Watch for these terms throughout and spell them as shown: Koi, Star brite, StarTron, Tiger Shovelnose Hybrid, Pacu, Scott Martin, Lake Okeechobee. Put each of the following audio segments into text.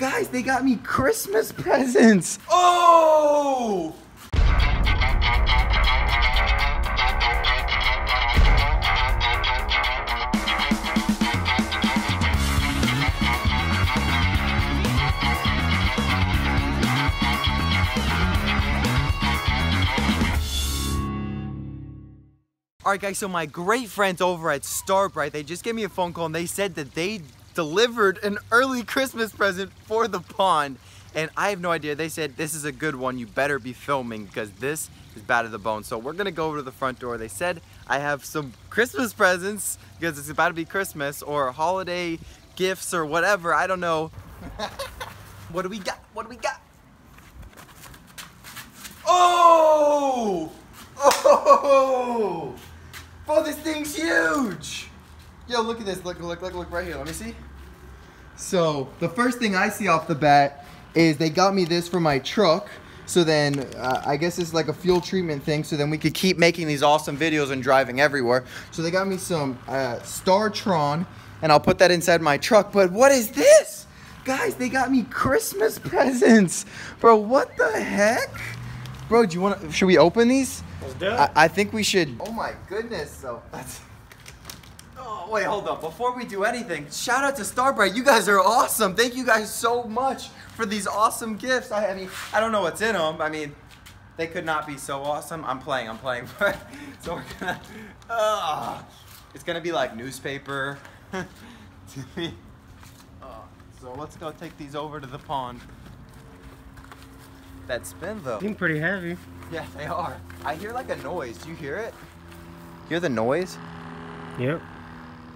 Guys, they got me Christmas presents. Oh! All right, guys, so my great friends over at Star Brite, they just gave me a phone call and they said that they delivered an early Christmas present for the pond. And I have no idea. They said, this is a good one. You better be filming because this is bad to the bone. So we're going to go over to the front door. They said I have some Christmas presents because it's about to be Christmas or holiday gifts or whatever. I don't know. What do we got? What do we got? Oh! Oh! Oh, this thing's huge! Yo, look at this. Look, look, look, look right here. Let me see. So, the first thing I see off the bat is they got me this for my truck. So then, I guess it's like a fuel treatment thing. So then we could keep making these awesome videos and driving everywhere. So they got me some StarTron, and I'll put that inside my truck. But what is this? Guys, they got me Christmas presents. Bro, what the heck? Bro, do you want to, should we open these? Let's do it. I think we should. Oh my goodness, so that's. Oh, wait, hold up. Before we do anything, shout out to Star Brite. You guys are awesome. Thank you guys so much for these awesome gifts. I mean, I don't know what's in them. I mean, they could not be so awesome. I'm playing. So we're gonna, it's gonna be like newspaper to me. So let's go take these over to the pond. That spin though. Seem pretty heavy. Yeah, they are. I hear like a noise. Do you hear it? Hear the noise? Yep.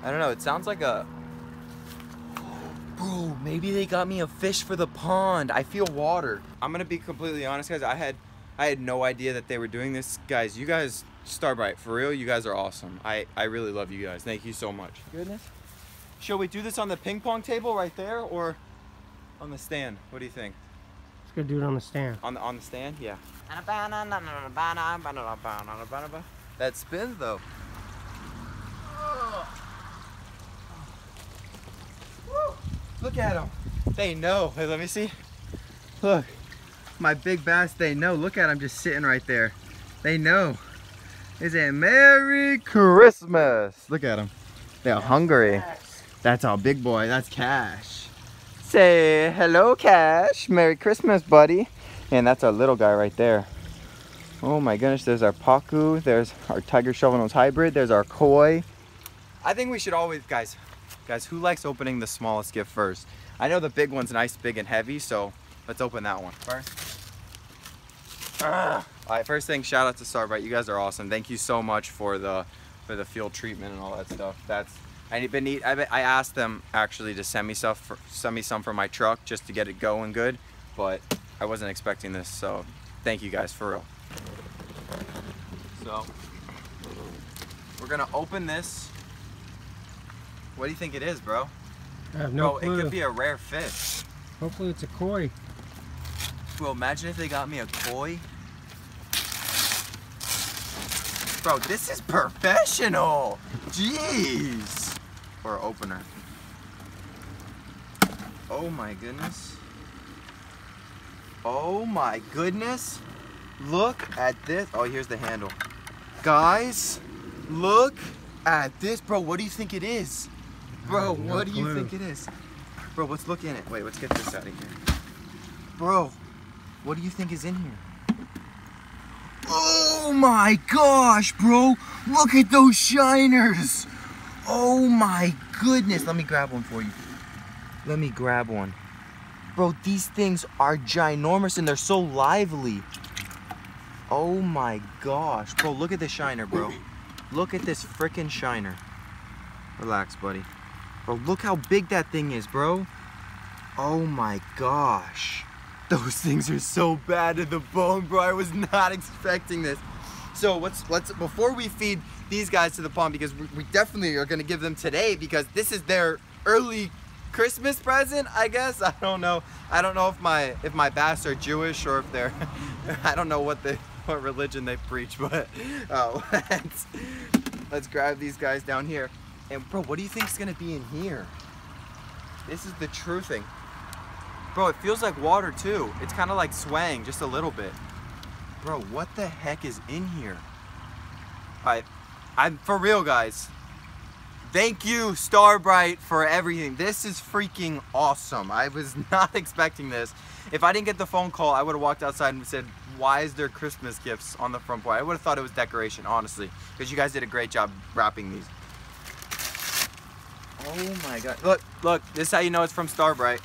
I don't know. It sounds like a. Bro, maybe they got me a fish for the pond. I feel water. I'm gonna be completely honest, guys. I had no idea that they were doing this, guys. You guys, Star Brite, for real. You guys are awesome. I really love you guys. Thank you so much. Goodness. Shall we do this on the ping pong table right there, or on the stand? What do you think? Let's go do it on the stand. On the stand, yeah. That spins though. Woo. Look at them. They know. Hey, let me see. Look, my big bass. They know. Look at them just sitting right there. They know. It's a Merry Christmas. Look at them. They're hungry. Cash. That's our big boy. That's Cash. Say hello, Cash. Merry Christmas, buddy. And that's our little guy right there. Oh my goodness, there's our Pacu. There's our Tiger Shovelnose Hybrid. There's our Koi. I think we should always, guys, who likes opening the smallest gift first? I know the big one's nice, big, and heavy, so let's open that one first. All right, first thing, shout out to Star Brite. You guys are awesome. Thank you so much for the fuel treatment and all that stuff. That's I asked them actually to send me some for my truck just to get it going good, but I wasn't expecting this, so thank you guys for real. So we're gonna open this. What do you think it is, bro? I have no clue. It could be a rare fish. Hopefully it's a koi. Bro, imagine if they got me a koi. Bro, this is professional. Jeez. Or opener. Oh my goodness. Oh my goodness. Look at this. Oh, here's the handle. Guys, look at this. Bro, what do you think it is? Bro, what do you think it is? Bro, let's look in it. Wait, let's get this out of here. Bro, what do you think is in here? Oh my gosh, bro. Look at those shiners. Oh my goodness. Let me grab one for you. Let me grab one. Bro, these things are ginormous and they're so lively. Oh my gosh. Bro, look at the shiner, bro. Look at this freaking shiner. Relax, buddy. Bro, look how big that thing is, bro. Oh my gosh. Those things are so bad to the bone, bro. I was not expecting this. So let's before we feed these guys to the pond, because we definitely are gonna give them today because this is their early Christmas present, I guess. I don't know. I don't know if my bass are Jewish or if they're I don't know what religion they preach, but let's grab these guys down here. And bro, what do you think's gonna be in here? This is the true thing. Bro, it feels like water too. It's kind of like swaying just a little bit. Bro, what the heck is in here? Alright, I'm for real, guys. Thank you, Star Brite, for everything. This is freaking awesome. I was not expecting this. If I didn't get the phone call, I would have walked outside and said, why is there Christmas gifts on the front porch? I would have thought it was decoration, honestly, because you guys did a great job wrapping these. Oh my God. Look, look, this is how you know it's from Star Brite.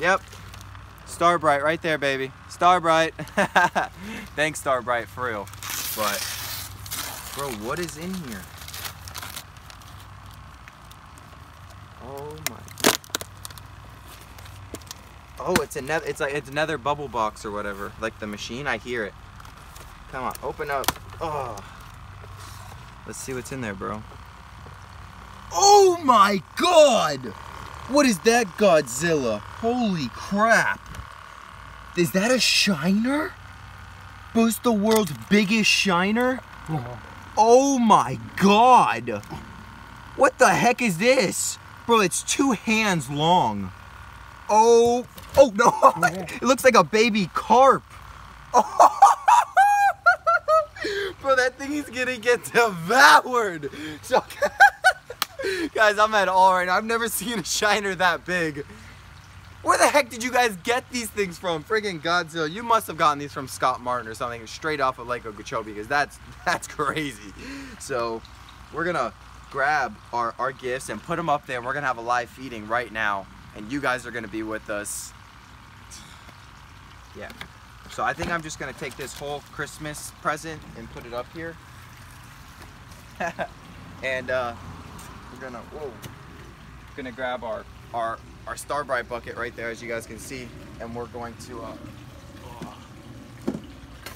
Yep. Star Brite right there, baby. Star Brite. Thanks, Star Brite, for real. But, bro, what is in here? Oh my! Oh, it's another. It's like it's another bubble box or whatever, like the machine. I hear it. Come on, open up. Oh, let's see what's in there, bro. Oh my God! What is that, Godzilla? Holy crap! Is that a shiner? Boost the world's biggest shiner? Oh my God! What the heck is this? Bro, it's 2 hands long. Oh, oh no, it looks like a baby carp. Oh. Bro, that thing is gonna get devoured. So, guys, I'm at all right now. I've never seen a shiner that big. Where the heck did you guys get these things from? Friggin' Godzilla, you must have gotten these from Scott Martin or something straight off of Lake Okeechobee, because that's crazy. So, we're gonna grab our gifts and put them up there. We're gonna have a live feeding right now, and you guys are gonna be with us. Yeah, so I think I'm just gonna take this whole Christmas present and put it up here. And we're gonna, whoa, gonna grab our Star Brite bucket right there, as you guys can see, and we're going to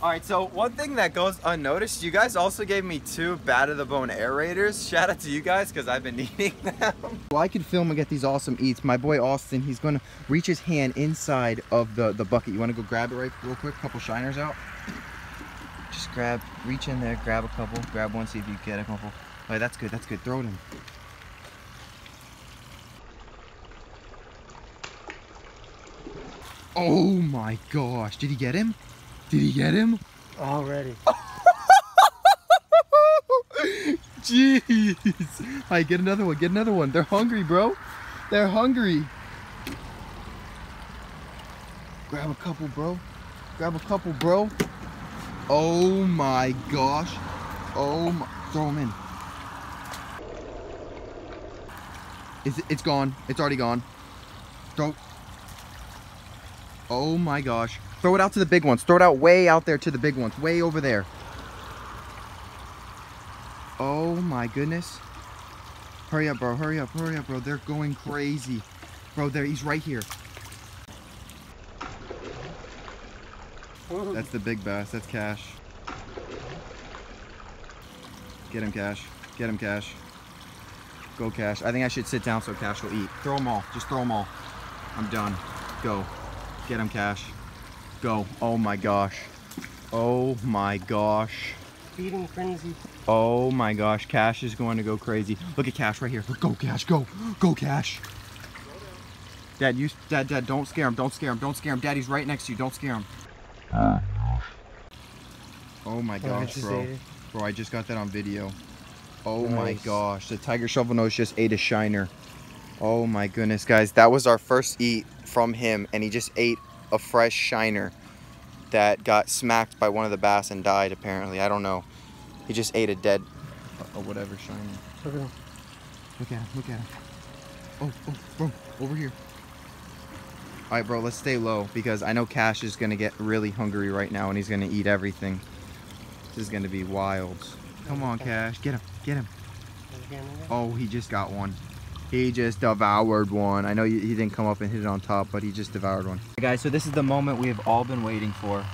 Alright, so one thing that goes unnoticed, you guys also gave me 2 bat-of-the-bone aerators. Shout out to you guys, because I've been eating them. Well, I could film and get these awesome eats. My boy Austin, he's going to reach his hand inside of the bucket. You want to go grab it right real quick? Couple shiners out. Just grab, reach in there, grab a couple. Grab one, see if you get a couple. Alright, that's good, that's good. Throw it in. Oh my gosh, did he get him? Did he get him? Already. Jeez. All right, get another one, get another one. They're hungry, bro. They're hungry. Grab a couple, bro. Grab a couple, bro. Oh my gosh. Oh my, throw him in. It's gone, it's already gone. Throw. Oh my gosh. Throw it out to the big ones. Throw it out way out there to the big ones. Way over there. Oh my goodness. Hurry up, bro. Hurry up. Hurry up, bro. They're going crazy. Bro, there. He's right here. That's the big bass. That's Cash. Get him, Cash. Get him, Cash. Go, Cash. I think I should sit down so Cash will eat. Throw them all. Just throw them all. I'm done. Go. Get him, Cash. Go. Oh my gosh. Oh my gosh. Feeding frenzy. Oh my gosh. Cash is going to go crazy. Look at Cash right here. Look, go Cash. Go. Go Cash. Dad, you Dad, don't scare him. Don't scare him. Don't scare him. Daddy's right next to you. Don't scare him. Oh my gosh, bro. Bro, I just got that on video. Oh nice. My gosh. The Tiger Shovelnose just ate a shiner. Oh my goodness, guys. That was our first eat from him, and he just ate a fresh shiner that got smacked by one of the bass and died, apparently. I don't know. He just ate a dead whatever shiner. Look at him. Look at him. Look at him. Oh, oh, bro. Over here. All right, bro. Let's stay low, because I know Cash is going to get really hungry right now, and he's going to eat everything. This is going to be wild. Come on, Cash. Get him. Get him. Oh, he just got one. He just devoured one. I know he didn't come up and hit it on top, but he just devoured one. Hey guys, so this is the moment we have all been waiting for.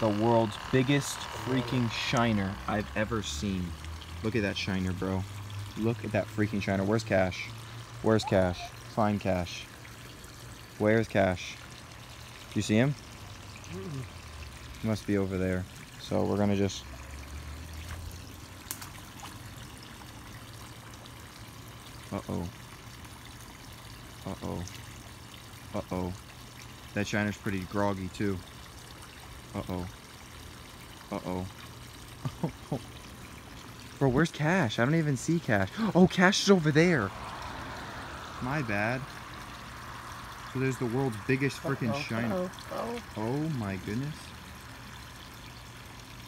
The world's biggest freaking shiner I've ever seen. Look at that shiner, bro. Look at that freaking shiner. Where's Cash? Where's Cash? Find Cash. Where's Cash? Do you see him? He must be over there. So we're gonna just... Uh-oh. Uh-oh. Uh-oh. That shiner's pretty groggy, too. Uh-oh. Uh-oh. Oh. Bro, where's Cash? I don't even see Cash. Oh, Cash is over there. My bad. So there's the world's biggest freaking shiner. Oh my goodness.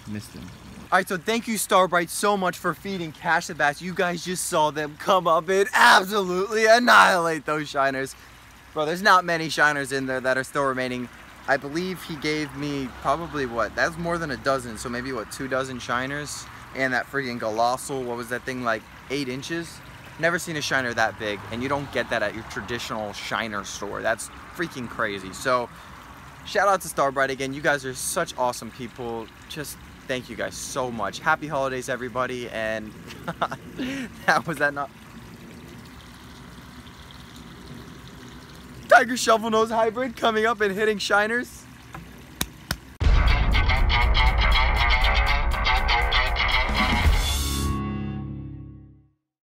Missed him. Alright, so thank you, Star brite, so much for feeding Cash the bass. You guys just saw them come up and absolutely annihilate those shiners. Bro, there's not many shiners in there that are still remaining. I believe he gave me probably what? That's more than a dozen, so maybe what, 2 dozen shiners? And that freaking colossal, what was that thing, like 8 inches? Never seen a shiner that big, and you don't get that at your traditional shiner store. That's freaking crazy. So shout out to Star brite again. You guys are such awesome people. Just thank you guys so much. Happy holidays, everybody. And that was not Tiger Shovelnose Hybrid coming up and hitting shiners.